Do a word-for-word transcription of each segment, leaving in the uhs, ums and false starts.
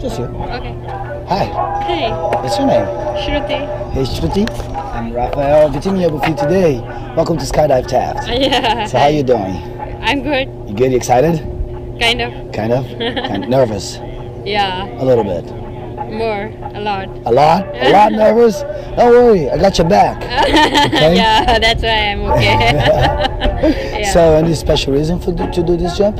Just you. Okay. Hi. Hey. What's your name? Shruti. Hey, Shruti. I'm Rafael. Good to meet with you today. Welcome to Skydive Taft. Yeah. So how you doing? I'm good. You good? You excited? Kind of. Kind of? Kind of nervous? Yeah. A little bit. More. A lot. A lot? A lot nervous? Don't worry. I got your back. Okay? Yeah, that's why I'm okay. Yeah. So any special reason for to do this jump?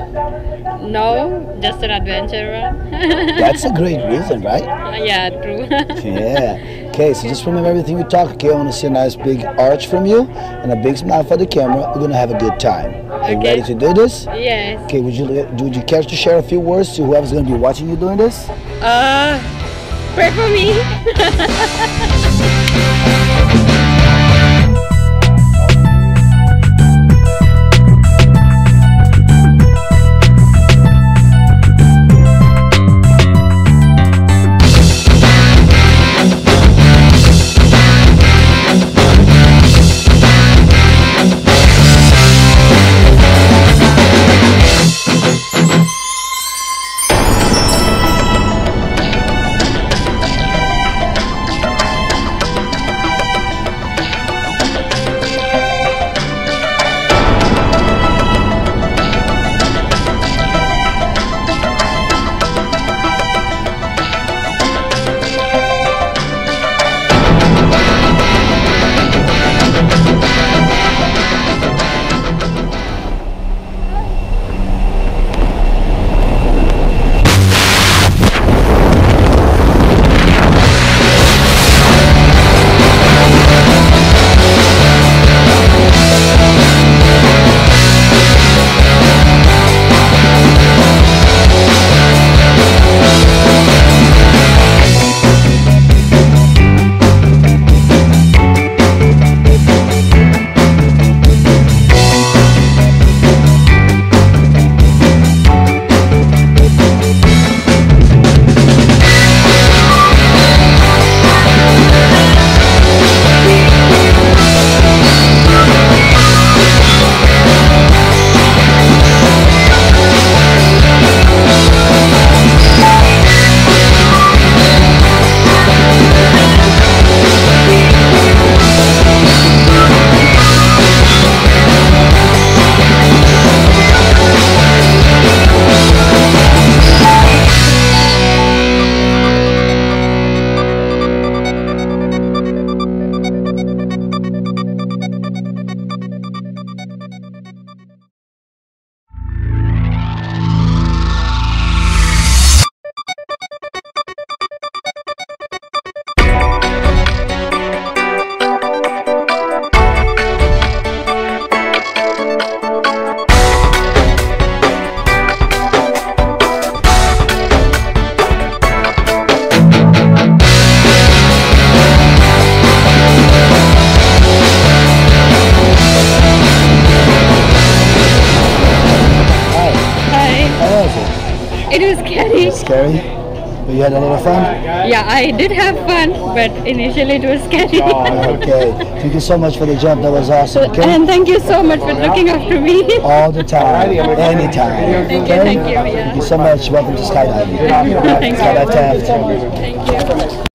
No, just an adventure run. That's a great reason, right? Uh, yeah, true. Yeah. Okay, so just remember everything we talked. Okay, I want to see a nice big arch from you and a big smile for the camera. We're going to have a good time. Are you okay. ready to do this? Yes. Okay, would you, would you care to share a few words to whoever's going to be watching you doing this? Uh, pray for me. It was scary. It was scary? But you had a lot of fun? Yeah, I did have fun, but initially it was scary. Okay. Thank you so much for the jump. That was awesome. Okay? And thank you so much for looking after me. All the time. Anytime. Thank okay? you, thank you. Yeah. Thank you so much. Welcome to skydiving. Thank you. Skydive Taft. Thank you.